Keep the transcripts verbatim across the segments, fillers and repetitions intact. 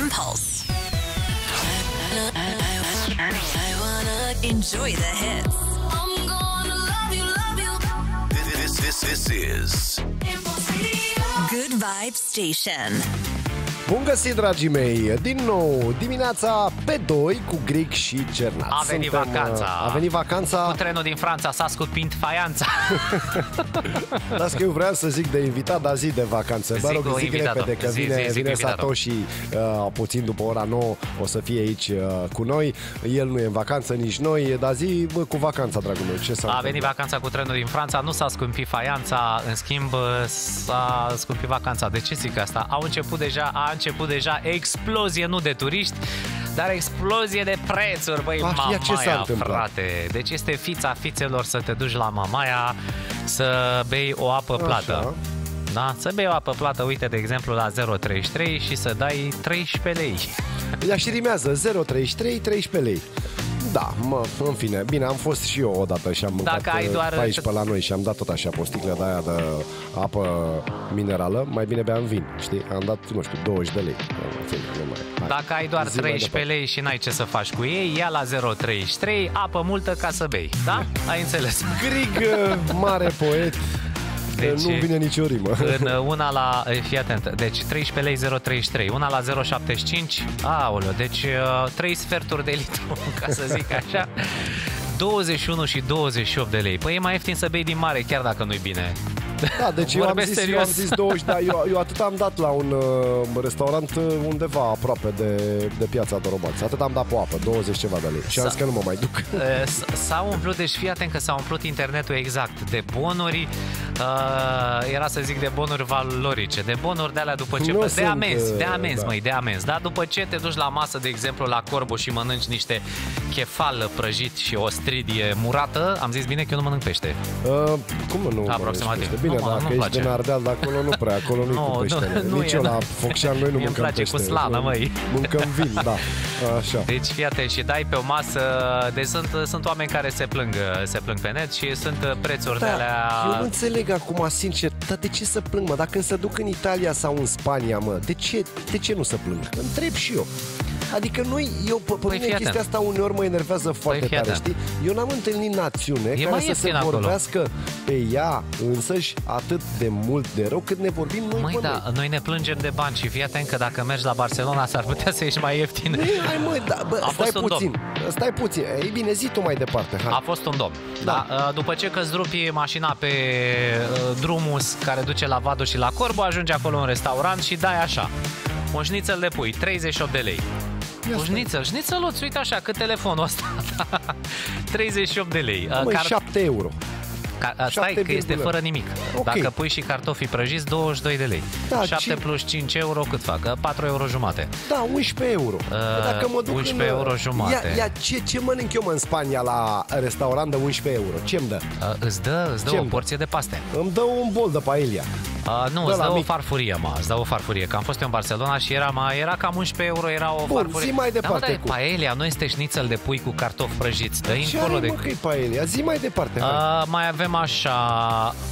Impulse. I, I, I, I wanna enjoy the hits. I'm gonna love you, love you. This, this, this, this is Impulse Radio. Good Vibe Station. Bun găsit, dragii mei! Din nou, dimineața pe doi cu Greeg și Cernat. A venit Suntem, vacanța. A venit vacanța. Cu trenul din Franța s-a scumpit faianța. Las că eu vreau să zic de invitat, dar zi de vacanță. Vă rog, zic repede că zi, vine, zi, vine Satoshi uh, puțin după ora nouă, o să fie aici uh, cu noi. El nu e în vacanță, nici noi, dar zi bă, cu vacanța, dragul meu. Ce s-a a venit vacanța cu trenul din Franța, nu s-a scumpit faianța, în schimb s-a scumpit vacanța. De ce zic asta? Au început deja a A început deja explozie, nu de turiști, dar explozie de prețuri, băi, ah, Mamaia, ce s-a întâmplat, frate. Deci este fița fițelor să te duci la Mamaia să bei o apă Așa. plată. Da? Să bei o apă plată, uite, de exemplu, la zero virgulă treizeci și trei și să dai treisprezece lei. Ea și rimează, zero virgulă treizeci și trei, treisprezece lei. Da, mă, în fine, bine, am fost și eu odată și am mâncat aici pe la noi și am dat tot așa pe o sticlă de aia de apă minerală, mai bine beam vin, știi? Am dat, nu știu, douăzeci de lei. Hai. Dacă ai doar treisprezece lei și n-ai ce să faci cu ei, ia la zero virgulă treizeci și trei, apă multă ca să bei, da? Ai înțeles. Greeg, mare poet. Deci, nu vine nicio rimă. În una la, fii atent, deci treisprezece lei zero virgulă treizeci și trei, una la zero virgulă șaptezeci și cinci, aoleu, deci trei sferturi de litru, ca să zic așa, douăzeci și unu și douăzeci și opt de lei. Păi e mai ieftin să bei din mare, chiar dacă nu-i bine. Da, deci eu am, zis, eu am zis douăzeci, dar eu, eu atât am dat la un uh, restaurant undeva aproape de, de piața Dorobanți. Atât am dat pe apă, douăzeci ceva de lei. Și am zis că nu mă mai duc. S-a umplut, deci fii atent că s-a umplut internetul exact de bonuri, uh, era să zic de bonuri valorice, de bonuri de alea după ce... Nu de sunt, amenzi, de amenzi, da. măi, de amenzi. Dar după ce te duci la masă, de exemplu, la Corbu și mănânci niște chefal prăjit și o stridie murată, am zis bine că eu nu mănânc pește. Uh, cum nu? Aproximativ. Bine, nu, dacă ești din Ardeal, de acolo nu prea, acolo nu-i cu peștele. Nici eu la Focșean noi nu mâncăm peștele. Îmi place cu slană, măi. Mâncăm vin, da. Așa. Deci fii atent și dai pe o masă. Deci sunt, sunt oameni care se plâng, se plâng pe net și sunt prețuri da, de alea... Eu nu înțeleg acum, sincer, dar de ce să plâng, mă? Dacă se duc în Italia sau în Spania, mă, de ce, de ce nu să plâng? Întreb și eu. Adică noi, eu, pe păi mine chestia asta uneori mă enervează foarte păi tare, știi? Eu n-am întâlnit națiune e care să se vorbească acolo pe ea însăși atât de mult de rău cât ne vorbim noi. Măi, da, noi. noi ne plângem de bani și fii atent că dacă mergi la Barcelona s-ar putea să ieși mai ieftin. Măi, hai măi, da, bă, stai puțin, domn. stai puțin, ei bine, zi tu mai departe. Hai. A fost un domn, da. da. După ce că zdrupi mașina pe drumul care duce la Vadu și la Corbu, ajungi acolo în restaurant și dai așa. Un șnițel de pui, treizeci și opt de lei. Un șnițel, șnițeluț, uite așa, cât telefonul ăsta. treizeci și opt de lei. Măi, Car... șapte euro. Ca... Stai că este fără nimic. Okay. Dacă pui și cartofii prăjiți, douăzeci și doi de lei. Da, șapte ci... plus cinci euro cât fac? patru euro jumate. Da, unsprezece euro. Uh, Dacă mă duc unsprezece în... euro jumate. Ia, ia, ce, ce mănânc eu mă în Spania la restaurant de unsprezece euro? Ce-mi dă? Uh, îți dă, îți dă o porție de paste. Îmi dă un bol de paelia. Uh, nu, îți dă o farfurie, mă, îți dă o farfurie. Că am fost eu în Barcelona și era, mă, era cam unsprezece euro, era o Bun, farfurie. Zi mai departe. Da, mă, cu... paelia, nu este șnițel de pui cu cartofi prăjiți. Dă încolo de... Ce paelia? Zi mai departe. Uh, mai avem așa...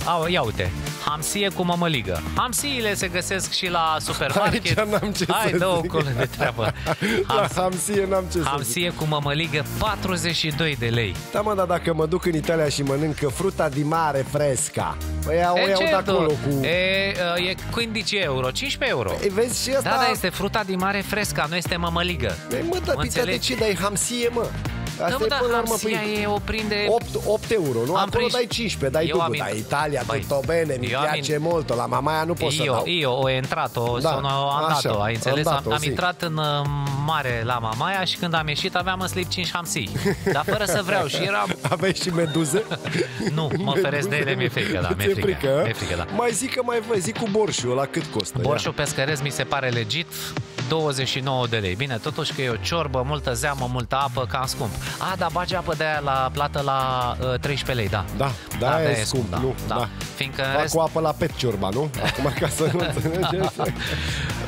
Au, ia uite, hamsie cu mămăligă. Hamsiile se găsesc și la supermarket. Aici n-am ce Hai, dă-o acolo de treabă. Hams... La hamsie n-am ce Hamsie cu mămăligă, patruzeci și doi de lei. Da, mă, dar dacă mă duc în Italia și mănânc fruta di mare fresca, păi iau, iau de acolo cu... E... E, e cincisprezece euro, cincisprezece euro. E, vezi și asta... Da, da, este fruta din mare fresca, nu este mămăligă. Ei, mă, da, pita de ce dai hamsie, mă? Asta da, e până da, armă, păi... e, o prinde... opt, opt euro, nu? Am Acolo prins... dai cincisprezece, dai dublu, am... da, Italia, tutto bene, mi piace molto, la Mamaia nu pot să dau. Eu ho entrato, da, sono andato, ai înțeles? Am, am intrat în mare la Mamaia și când am ieșit aveam în slip cinci hamsii, dar fără să vreau și eram... Aveai și meduze? Nu, mă feresc de ele, mi-e frică, da, mi-e frică, mi-e frică, da. Mai zic că mai vă, zic cu borșul, la cât costă? Borșul pescăresc mi se pare legit, douăzeci și nouă de lei. Bine, totuși că e o ciorbă, multă zeamă, multă apă, cam scump. A, da, bagi apă de aia la plată la uh, treisprezece lei, da. Da, da, da, da e scump, da, nu? Da. Da. Fiindcă fac rest... cu apă la pet ciorba, nu? Acum ca să nu înțelegeți.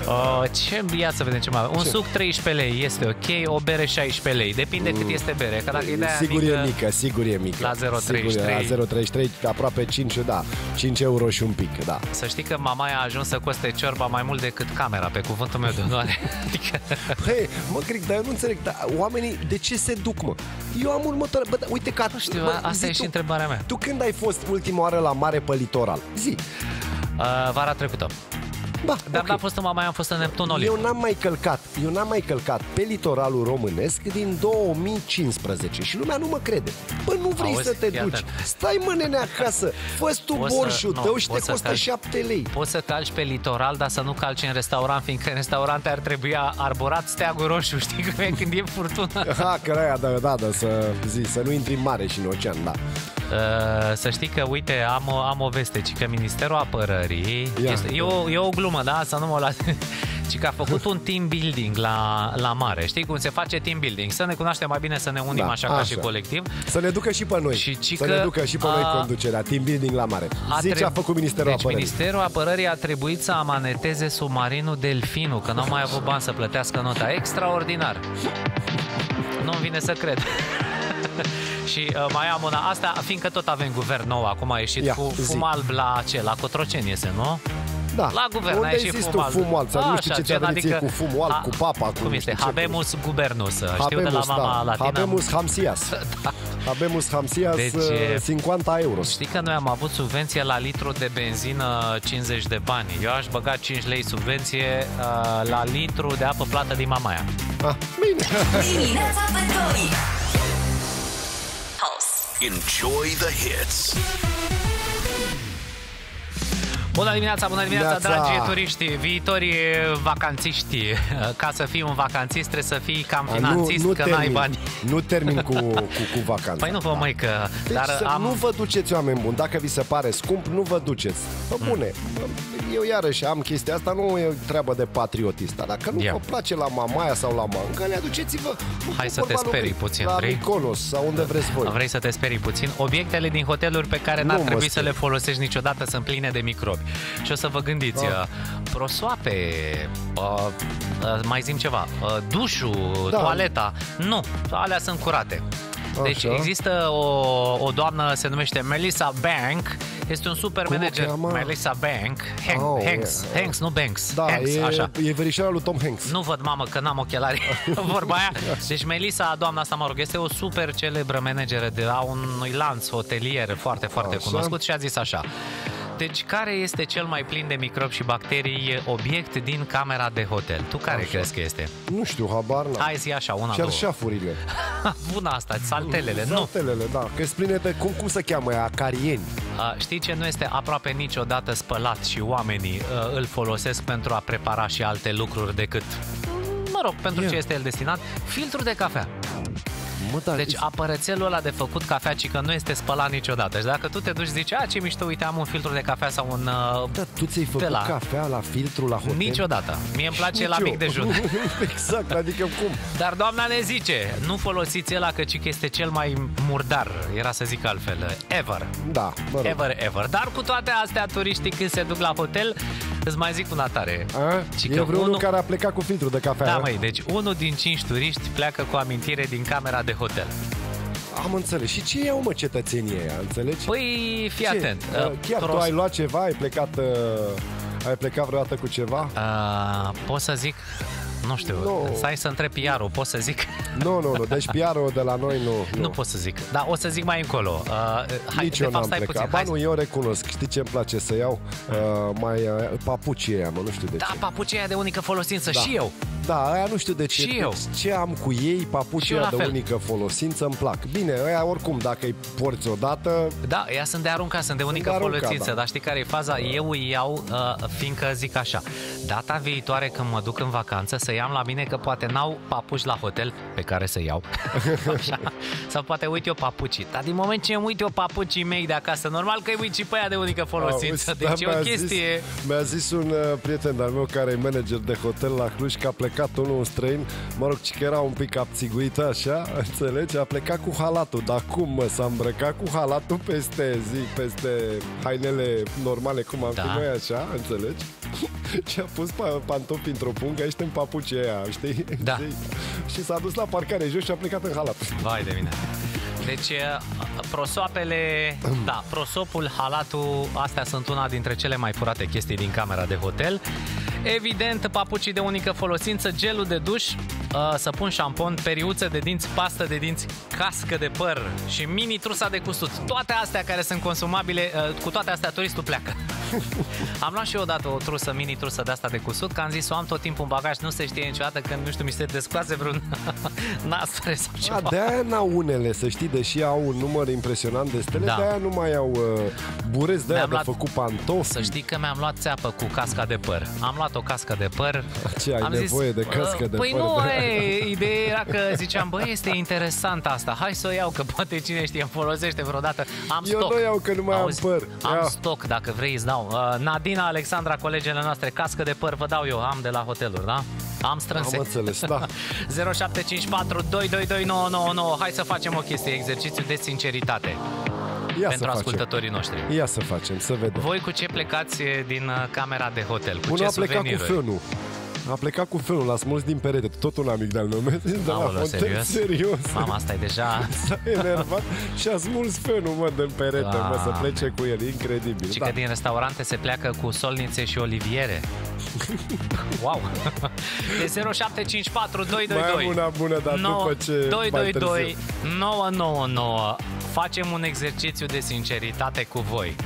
Uh, ce viață vedem ce mai avem? Un ce? Suc treisprezece lei este ok, o bere șaisprezece lei, depinde mm. cât este bere. Că dacă e de sigur mică, e mică, sigur e mică. La zero virgulă treizeci și trei. La zero virgulă treizeci și trei, aproape cinci, da, cinci euro și un pic, da. Să știi că Mamaia a ajuns să coste ciorba mai mult decât camera, pe cuvântul meu de onoare. Păi, mă, Greeg, dar eu nu înțeleg, dar oamenii de ce se duc, mă? Eu am următoare, bă, da, uite că... Nu știu, mă, asta e și întrebarea mea. Tu când ai fost ultima oară la mare pe litoral? Zi. Uh, vara trecută. Ba, dar okay. N-am fost în Mamaia, am fost în Neptun, Olimpia. Eu n-am mai călcat, eu n-am mai călcat pe litoralul românesc din două mii cincisprezece și lumea nu mă crede. Bă, nu vrei auzi, să te duci. Stai, mă, nene, acasă. Fă-ți tu borșul tău și te costă șapte lei. Poți să calci pe litoral, dar să nu calci în restaurant, fiindcă în restaurante ar trebui arborat steagul roșu, știi cum e când e furtună. Ha, că aia, da, da, da, să zi, să nu intri în mare și în ocean, da. Uh, să știi că, uite, am, am o veste, ci că Ministerul Apărării, ia, este, e, o, e o glumă, da, să nu mă las, ci că a făcut un team building la, la mare, știi cum se face team building, să ne cunoaștem mai bine, să ne unim, da, așa, așa ca și colectiv. Să ne ducă și pe noi, și, ci să că, ne ducă și pe a, noi conducerea, team building la mare. Zici ce a făcut Ministerul deci Apărării. Ministerul Apărării a trebuit să amaneteze submarinul Delfinul, că n-au mai avut bani să plătească nota, extraordinar. Nu-mi vine să cred. Și uh, mai am una, asta, fiindcă tot avem guvern nou, acum a ieșit Ia, cu fumalb la ce, la Cotroceni este, nu? Da. La guvern unde a ieșit fumalb. Fumalb a, nu știu ce ți-a venit adică, cu fumalb, cu papa, cu... Cum este? Habemus ce, gubernus, habemus, știu de la mama da. latină. Habemus hamsias. Da. Habemus hamsias, deci, cincizeci euro. Știi că noi am avut subvenție la litru de benzină cincizeci de bani. Eu aș băga cinci lei subvenție uh, la litru de apă plată din Mamaia. Ah, bine! Dimineața pe doi. Enjoy the hits. Bună dimineața, bună dimineața, dragi turiști, viitorii vacanțiști. Ca să fii un vacanțist trebuie să fii cam finanțist, nu, nu că n-ai bani. Nu termin cu, cu, cu vacanța. Păi nu vă da. mai că... Deci dar am... nu vă duceți, oameni buni, dacă vi se pare scump, nu vă duceți. Pă bune, mm. eu iarăși am chestia asta, nu e treabă de patriotista. Dacă nu yeah. vă place la Mamaia sau la Manga, le aduceți-vă... Hai să te sperii puțin, la vrei? La Miconos sau unde vreți voi. Vrei să te sperii puțin? Obiectele din hoteluri pe care n-ar trebui să le folosești niciodată sunt pline de microbi. Și o să vă gândiți, da. prosoape, uh, uh, mai zim ceva, uh, dușul, da. toaleta, nu, alea sunt curate. Deci așa. există o, o doamnă, se numește Melissa Bank, este un super Cum manager, Melissa Bank, Hank, oh, Hanks, yeah. Hanks, nu Banks, da, Hanks, e, așa. E verișarea lui Tom Hanks. Nu văd, mamă, că n-am ochelari, vorba aia. Deci Melissa, doamna asta, mă rog, este o super celebră manageră de la unui lanț hotelier foarte, foarte așa. cunoscut și a zis așa. Deci, care este cel mai plin de microbi și bacterii obiect din camera de hotel? Tu care așa. crezi că este? Nu știu, habar n-am. Hai zi așa, una, două. Cerșafurile. Bună asta, saltelele, nu? Saltelele, da, că spune pe cum, cum se cheamă ea, carieni. A, știi ce nu este aproape niciodată spălat și oamenii a, îl folosesc pentru a prepara și alte lucruri decât, mă rog, pentru yeah. ce este el destinat? Filtrul de cafea. Mă, da, deci apărățelul ăla de făcut cafea, ci că nu este spălat niciodată. Și dacă tu te duci și zici, a, ce mișto, uite, am un filtru de cafea sau un... Da, tu ți-ai făcut la... cafea la filtru, la hotel? Niciodată. Mie îmi place la mic dejun. Exact, adică cum? Dar doamna ne zice, nu folosiți ăla, că ci că este cel mai murdar, era să zic altfel, ever. Da, mă rog. Ever, ever. Dar cu toate astea, turiștii când se duc la hotel, îți mai zic una tare. Ci că e vreunul unu... care a plecat cu filtru de cafea. Da, măi, deci unul din cinci turiști pleacă cu amintire din camera de hotel. Am înțeles. Și ce iau, mă, cetățenie aia, înțelegi? Păi, fii ce? atent. Uh, Chiar tros... tu ai luat ceva, ai plecat, uh, ai plecat vreodată cu ceva? Uh, pot să zic... Nu șștiu, no. stai să întreb P R-ul, pot să zic? Nu, nu, nu, deci P R-ul de la noi nu... Nu, nu pot să zic, dar o să zic mai încolo. Uh, hai, Nici de eu fapt, stai plecat. puțin. Ba, hai... nu, eu recunosc, știi ce îmi place să iau? Uh, mai uh, papucii aia, mă, nu știu de da, ce. Da, papucii aia de unică folosință, da. și eu. Da, aia nu știu de ce. Și eu. Ce am cu ei, papucii aia de fel. unică folosință, îmi plac. Bine, aia oricum, dacă îi porți odată... Da, ea sunt de aruncat, sunt de unică sunt de aruncat, folosință, da. dar știi care e faza? Da. Eu îi iau, uh, fiindcă zic așa, data viitoare când mă duc în vacanță, să iau la mine, că poate n-au papuci la hotel pe care să iau. Așa. Sau poate uit eu papucii. Dar din moment ce îmi uit eu papucii mei de acasă, normal că îi uit și pe aia de unică folosință. Deci da, e o chestie... Mi-a zis un uh, prieten al meu care e manager de hotel la Cluj că a plecat unul străin, mă rog, că era un pic abțiguit așa, înțelegi? A plecat cu halatul. Dar cum, mă, s-a îmbrăcat cu halatul peste, zic, peste hainele normale, cum am da. fi noi așa, înțelegi? și a pus pantofi într-o pungă, ești în papucii aia, știi? Da. Și s-a dus la parcare jos și a plecat în halat. Vai de mine. Deci, prosoapele, da, prosopul, halatul, astea sunt una dintre cele mai furate chestii din camera de hotel. Evident, papucii de unică folosință, gelul de duș, săpun, șampon, periuță de dinți, pastă de dinți, cască de păr și mini trusa de custut. Toate astea care sunt consumabile, cu toate astea turistul pleacă. Am luat și eu odată o trusă, mini trusă de asta de cusut, că am zis, o am tot timpul în bagaj, nu se știe niciodată când, nu știu, mi se descoase vreun nastre sau ceva. A, de aia n-au unele, să știi, deși au un număr impresionant de stele, da. De aia nu mai au uh, bureți, de aia de făcut pantofi. Să știi că mi-am luat țeapă cu casca de păr. Am luat o cască de păr. Ce, ai am nevoie zis, de cască uh, de păi păr? Păi nu, e, ideea era că ziceam, băi, este interesant asta, hai să o iau, că poate cine știe, îmi folosește vreodată. Am eu stoc. Eu nu iau, că nu mai Auzi, am păr. Am ia. stoc, dacă vrei îți dau. Uh, Nadina, Alexandra, colegele noastre, cască de păr vă dau eu, am de la hoteluri, da? Am strâns. Am înțeles, da. zero șapte cinci patru doi doi doi nouă nouă nouă. Hai să facem o chestie, exercițiu de sinceritate. Ia pentru ascultătorii facem. noștri. Ia să facem, să vedem. Voi cu ce plecați din camera de hotel? Cu Bună ce suveniruri? Cu fânul. A plecat cu felul, l-a smuls din perete. Tot un amic de-al meu, de la Fonten, serios. Mama, asta e deja... S-a enervat și a smuls felul, mă, din perete, da. Mă, să plece cu el, incredibil. Și da. Că din restaurante se pleacă cu solnițe și oliviere. Wow! De zero șapte cinci patru doi doi doi. Mai am bună, dar după ce doi doi doi nouă nouă nouă. Facem un exercițiu de sinceritate cu voi.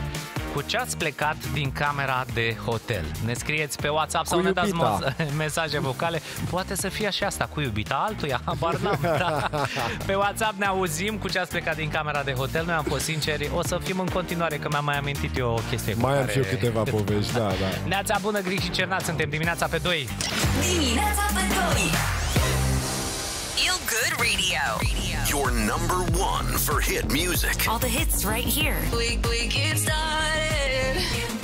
Cu ce ați plecat din camera de hotel? Ne scrieți pe WhatsApp sau ne dați mesaje vocale. Poate să fie și asta, cu iubita altuia, habar n-am, da. Pe WhatsApp ne auzim cu ce ați plecat din camera de hotel. Noi am fost sinceri, o să fim în continuare, că mi-am mai amintit eu o chestie. Mai am și eu câteva povești, da, da. Neața bună, Greeg și Cernat, suntem dimineața pe doi. Dimineața pe doi. Good radio. radio. Your number one for hit music. All the hits right here. We, we get started.